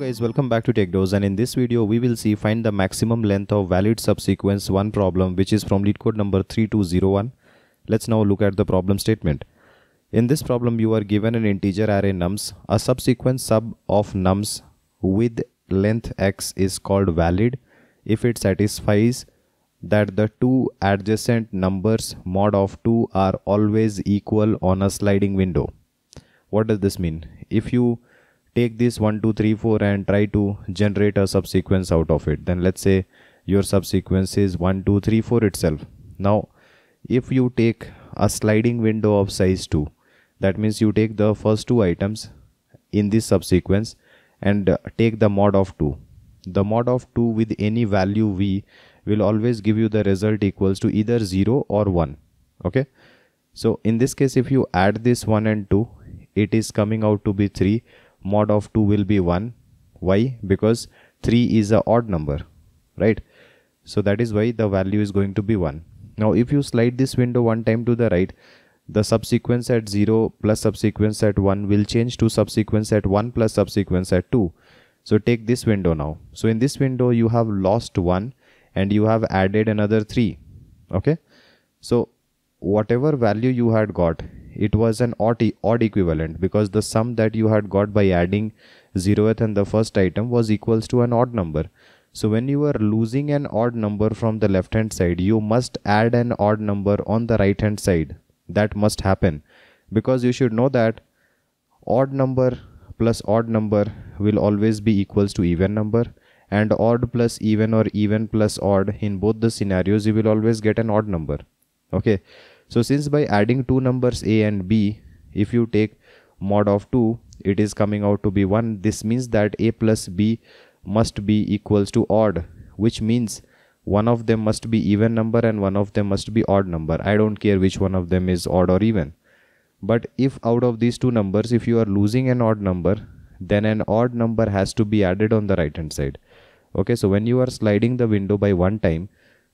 guys, welcome back to TechDose, and in this video we will see find the maximum length of valid subsequence 1 problem, which is from LeetCode number 3201. Let's now look at the problem statement. In this problem you are given an integer array nums. A subsequence sub of nums with length x is called valid if it satisfies that the two adjacent numbers mod of 2 are always equal on a sliding window. What does this mean? If you take this 1, 2, 3, 4 and try to generate a subsequence out of it, then let's say your subsequence is 1, 2, 3, 4 itself. Now if you take a sliding window of size 2, that means you take the first two items in this subsequence and take the mod of 2. The mod of 2 with any value v will always give you the result equals to either 0 or 1. Okay, so in this case if you add this 1 and 2, it is coming out to be 3. Mod of 2 will be 1. Why? Because 3 is an odd number, right? So that is why the value is going to be 1. Now if you slide this window one time to the right, the subsequence at 0 plus subsequence at 1 will change to subsequence at 1 plus subsequence at 2. So take this window now. So in this window you have lost 1 and you have added another 3. Okay, so whatever value you had got, it was an odd equivalent, because the sum that you had got by adding 0th and the first item was equals to an odd number. So when you are losing an odd number from the left hand side, you must add an odd number on the right hand side. That must happen, because you should know that odd number plus odd number will always be equals to even number, and odd plus even or even plus odd, in both the scenarios you will always get an odd number. Okay, so since by adding two numbers a and b, if you take mod of 2, it is coming out to be 1. This means that a plus b must be equals to odd, which means one of them must be even number and one of them must be odd number. I don't care which one of them is odd or even. But if out of these two numbers, if you are losing an odd number, then an odd number has to be added on the right hand side. Okay, so when you are sliding the window by one time,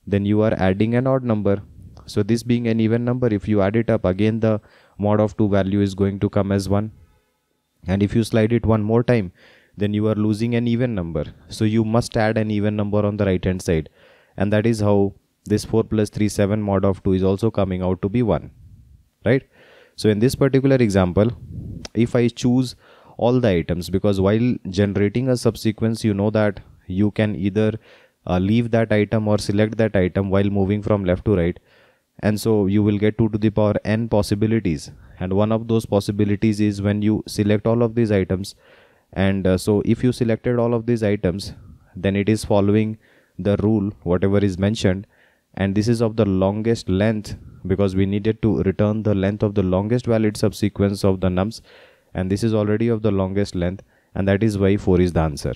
then you are adding an odd number. So this being an even number, if you add it up again, the mod of 2 value is going to come as 1. And if you slide it one more time, then you are losing an even number. So you must add an even number on the right hand side. And that is how this 4 plus 3, 7 mod of 2 is also coming out to be 1. Right? So in this particular example, if I choose all the items, because while generating a subsequence, you know that you can either leave that item or select that item while moving from left to right. And so you will get 2 to the power n possibilities, and one of those possibilities is when you select all of these items. And so if you selected all of these items, then it is following the rule whatever is mentioned, and this is of the longest length, because we needed to return the length of the longest valid subsequence of the nums, and this is already of the longest length, and that is why 4 is the answer.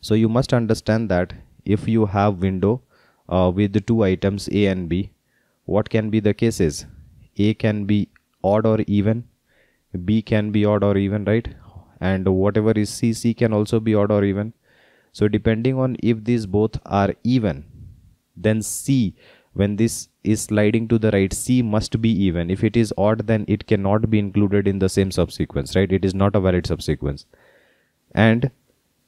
So you must understand that if you have window with the two items a and b, what can be the cases? A can be odd or even, b can be odd or even, right? And whatever is c can also be odd or even. So depending on if these both are even, then c, when this is sliding to the right, c must be even. If it is odd, then it cannot be included in the same subsequence, right? It is not a valid subsequence. And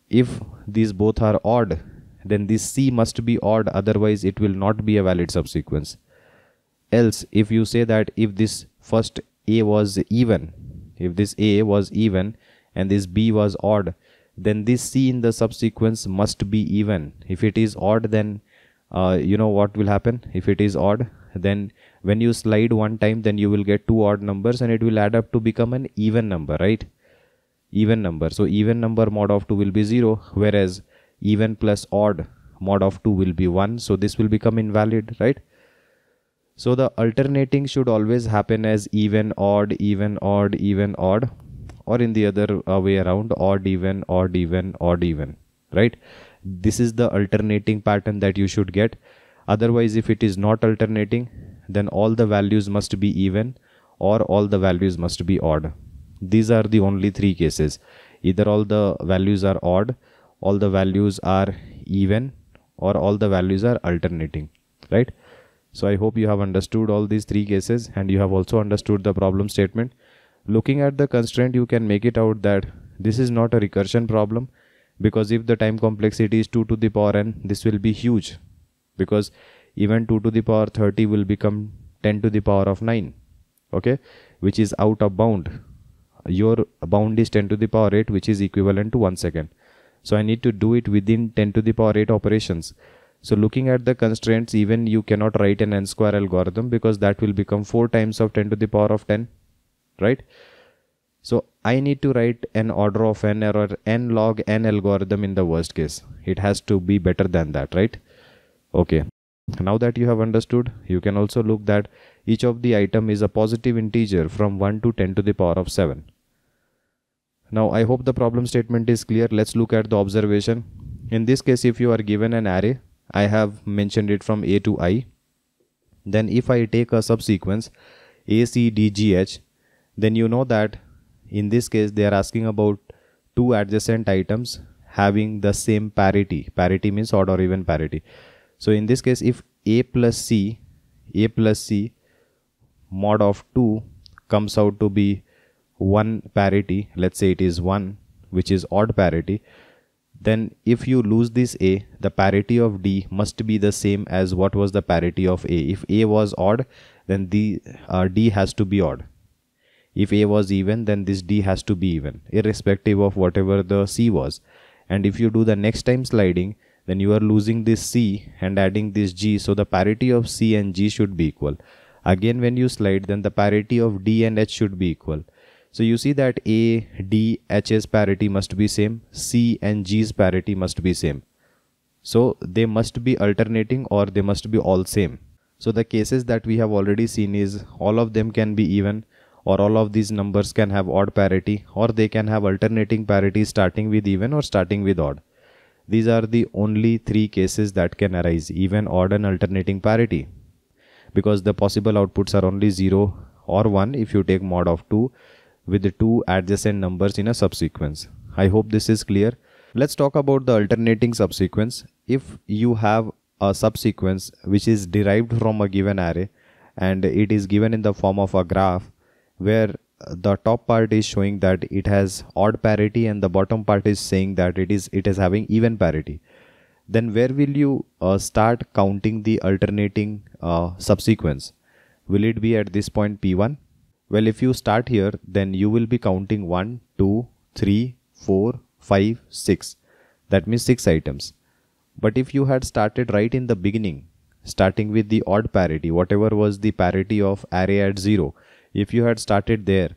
if these both are odd, then this c must be odd, otherwise it will not be a valid subsequence. Else, if you say that if this first a was even, if this a was even and this b was odd, then this c in the subsequence must be even. If it is odd, then you know what will happen. If it is odd, then when you slide one time, then you will get two odd numbers and it will add up to become an even number, right? Even number. So even number mod of 2 will be 0, whereas even plus odd mod of 2 will be 1. So this will become invalid, right? So the alternating should always happen as even, odd, even, odd, even, odd, or in the other way around, odd, even, odd, even, odd, even, right? This is the alternating pattern that you should get. Otherwise, if it is not alternating, then all the values must be even or all the values must be odd. These are the only three cases. Either all the values are odd, all the values are even, or all the values are alternating, right? So I hope you have understood all these three cases, and you have also understood the problem statement. Looking at the constraint, you can make it out that this is not a recursion problem, because if the time complexity is 2 to the power n, this will be huge, because even 2 to the power 30 will become 10 to the power of 9, okay, which is out of bound. Your bound is 10 to the power 8, which is equivalent to 1 second. So I need to do it within 10 to the power 8 operations. So looking at the constraints, even you cannot write an n square algorithm, because that will become 4 times of 10 to the power of 10, right? So I need to write an order of n or n log n algorithm in the worst case. It has to be better than that, right? Okay. Now that you have understood, you can also look that each of the item is a positive integer from 1 to 10 to the power of 7. Now I hope the problem statement is clear. Let's look at the observation. In this case, if you are given an array, I have mentioned it from A to I. Then if I take a subsequence A, C, D, G, H, then you know that in this case they are asking about two adjacent items having the same parity. Parity means odd or even parity. So in this case, if A plus C mod of 2 comes out to be 1 parity, let's say it is 1, which is odd parity, then if you lose this A, the parity of D must be the same as what was the parity of A. If A was odd, then D has to be odd. If A was even, then this D has to be even, irrespective of whatever the C was. And if you do the next time sliding, then you are losing this C and adding this G, so the parity of C and G should be equal. Again, when you slide, then the parity of D and H should be equal. So you see that A, D, H's parity must be same, C and G's parity must be same. So they must be alternating or they must be all same. So the cases that we have already seen is all of them can be even, or all of these numbers can have odd parity, or they can have alternating parity starting with even or starting with odd. These are the only three cases that can arise: even, odd and alternating parity, because the possible outputs are only 0 or 1 if you take mod of 2 with the two adjacent numbers in a subsequence. I hope this is clear. Let's talk about the alternating subsequence. If you have a subsequence which is derived from a given array and it is given in the form of a graph where the top part is showing that it has odd parity and the bottom part is saying that it is having even parity, then where will you start counting the alternating subsequence? Will it be at this point P1? Well, if you start here, then you will be counting 1, 2, 3, 4, 5, 6. That means 6 items. But if you had started right in the beginning, starting with the odd parity, whatever was the parity of array at 0, if you had started there,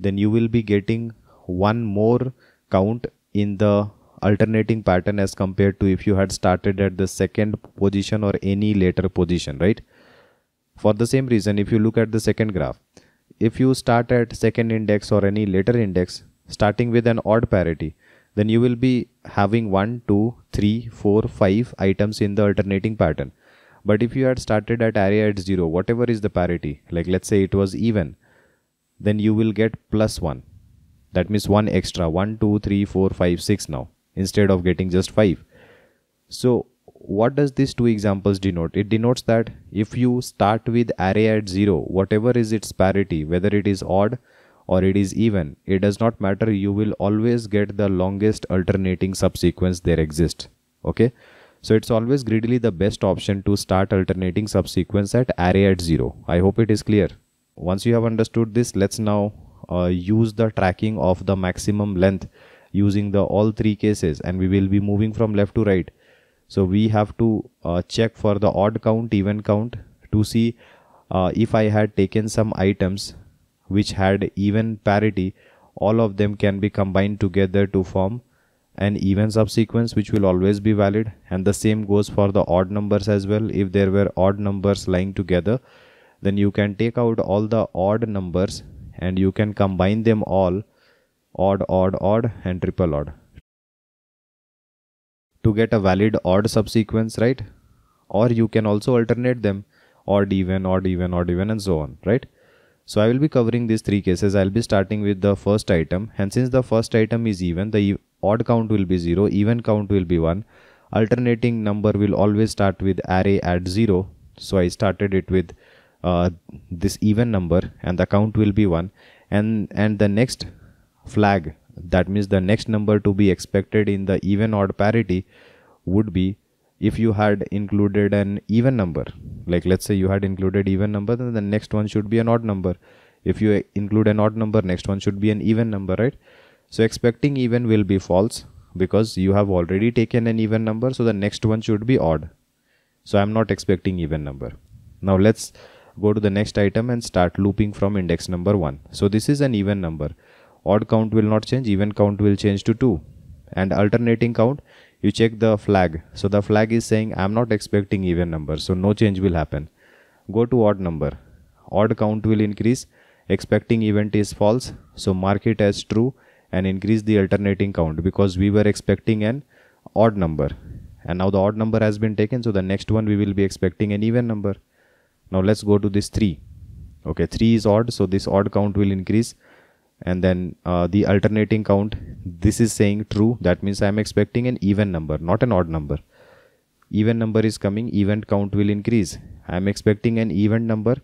then you will be getting one more count in the alternating pattern as compared to if you had started at the second position or any later position, right? For the same reason, if you look at the second graph, if you start at second index or any later index starting with an odd parity, then you will be having 1, 2, 3, 4, 5 items in the alternating pattern. But if you had started at array at 0, whatever is the parity, like let's say it was even, then you will get plus 1. That means 1 extra, 1, 2, 3, 4, 5, 6 now, instead of getting just 5. So what does these two examples denote? It denotes that if you start with array at 0, whatever is its parity, whether it is odd or it is even, it does not matter, you will always get the longest alternating subsequence there exists. Okay? So it's always greedily the best option to start alternating subsequence at array at 0. I hope it is clear. Once you have understood this, let's now use the tracking of the maximum length using the all three cases, and we will be moving from left to right. So we have to check for the odd count, even count, to see if I had taken some items which had even parity, all of them can be combined together to form an even subsequence, which will always be valid, and the same goes for the odd numbers as well. If there were odd numbers lying together, then you can take out all the odd numbers and you can combine them all, odd, odd, odd and triple odd, to get a valid odd subsequence, right? Or you can also alternate them, odd, even, odd, even, odd, even and so on, right? So I will be covering these three cases. I'll be starting with the first item, and since the first item is even, the odd count will be 0, even count will be 1. Alternating number will always start with array at 0, so I started it with this even number and the count will be 1. And the next flag, That means the next number to be expected in the even odd parity would be if you had included an even number. Like let's say you had included even number, then the next one should be an odd number. If you include an odd number, next one should be an even number, right? So expecting even will be false because you have already taken an even number, so the next one should be odd. So I'm not expecting even number. Now let's go to the next item and start looping from index number 1. So this is an even number. Odd count will not change, even count will change to 2. And alternating count, you check the flag. So the flag is saying I'm not expecting even number, so no change will happen. Go to odd number. Odd count will increase. Expecting event is false, so mark it as true and increase the alternating count because we were expecting an odd number and now the odd number has been taken, so the next one we will be expecting an even number. Now let's go to this 3. Okay, 3 is odd, so this odd count will increase and then the alternating count, this is saying true. That means I am expecting an even number, not an odd number. Even number is coming, event count will increase. I am expecting an even number,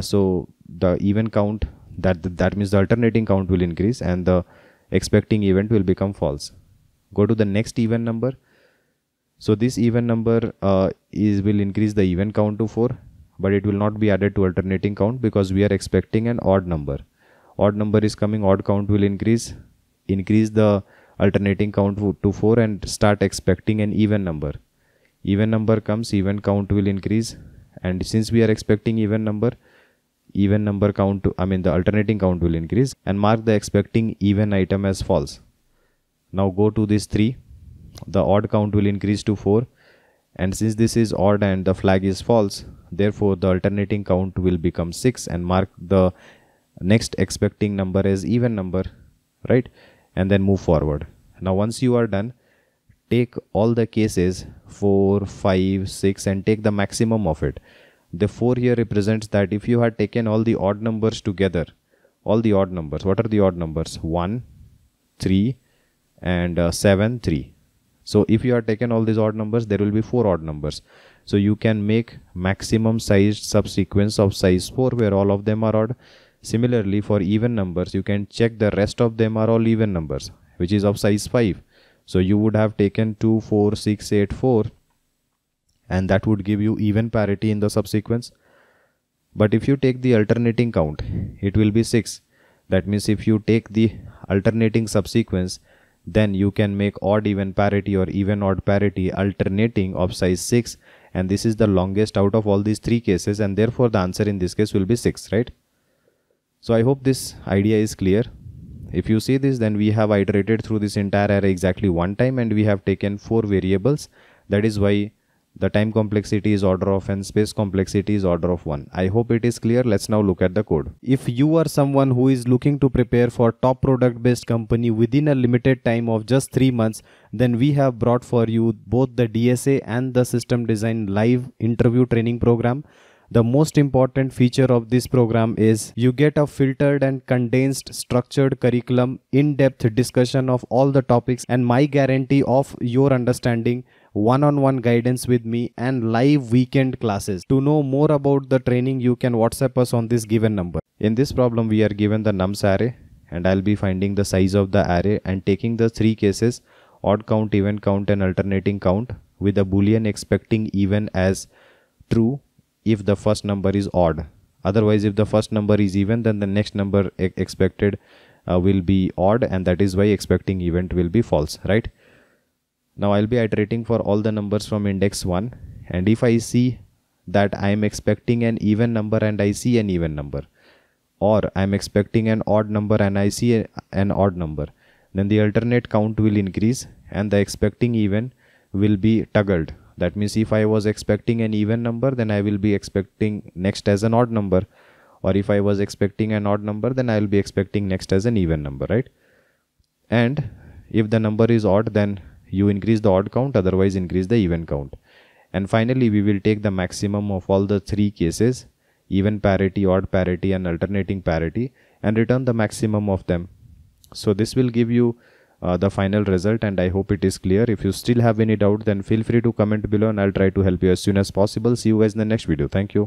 so the even count, that means the alternating count will increase and the expecting event will become false. Go to the next even number. So this even number will increase the even count to 4, but it will not be added to alternating count because we are expecting an odd number. Odd number is coming, odd count will increase the alternating count to 4 and start expecting an even number. Even number comes, even count will increase, and since we are expecting even number count, the alternating count will increase, and mark the expecting even item as false. Now go to this 3. The odd count will increase to 4, and since this is odd and the flag is false, therefore the alternating count will become 6 and mark the next expecting number as even number, right? And then move forward. Now once you are done, take all the cases 4, 5, 6 and take the maximum of it. The 4 here represents that if you had taken all the odd numbers together, all the odd numbers, what are the odd numbers? 1, 3 and 7, 3. So if you have taken all these odd numbers, there will be 4 odd numbers. So you can make maximum sized subsequence of size 4 where all of them are odd. Similarly, for even numbers, you can check the rest of them are all even numbers, which is of size 5. So you would have taken 2, 4, 6, 8, 4, and that would give you even parity in the subsequence. But if you take the alternating count, it will be 6. That means if you take the alternating subsequence, then you can make odd even parity or even odd parity alternating of size 6, and this is the longest out of all these 3 cases, and therefore the answer in this case will be 6, right? So I hope this idea is clear. If you see this, then we have iterated through this entire array exactly 1 time and we have taken 4 variables. That is why the time complexity is order of n, space complexity is order of 1. I hope it is clear. Let's now look at the code. If you are someone who is looking to prepare for top product based company within a limited time of just 3 months, then we have brought for you both the DSA and the system design live interview training program. The most important feature of this program is you get a filtered and condensed structured curriculum, in-depth discussion of all the topics and my guarantee of your understanding, one-on-one guidance with me and live weekend classes. To know more about the training, you can WhatsApp us on this given number. In this problem, we are given the nums array and I'll be finding the size of the array and taking the 3 cases, odd count, even count and alternating count, with a boolean expecting even as true if the first number is odd. Otherwise, if the first number is even, then the next number expected will be odd, and that is why expecting event will be false, right? Now I'll be iterating for all the numbers from index 1, and if I see that I am expecting an even number and I see an even number, or I am expecting an odd number and I see an odd number, then the alternate count will increase and the expecting even will be toggled. That means if I was expecting an even number, then I will be expecting next as an odd number. Or if I was expecting an odd number, then I will be expecting next as an even number, right? And if the number is odd, then you increase the odd count, otherwise increase the even count. And finally, we will take the maximum of all the 3 cases, even parity, odd parity and alternating parity, and return the maximum of them. So this will give you the final result, and I hope it is clear. If you still have any doubt, then feel free to comment below and I'll try to help you as soon as possible. See you guys in the next video. Thank you.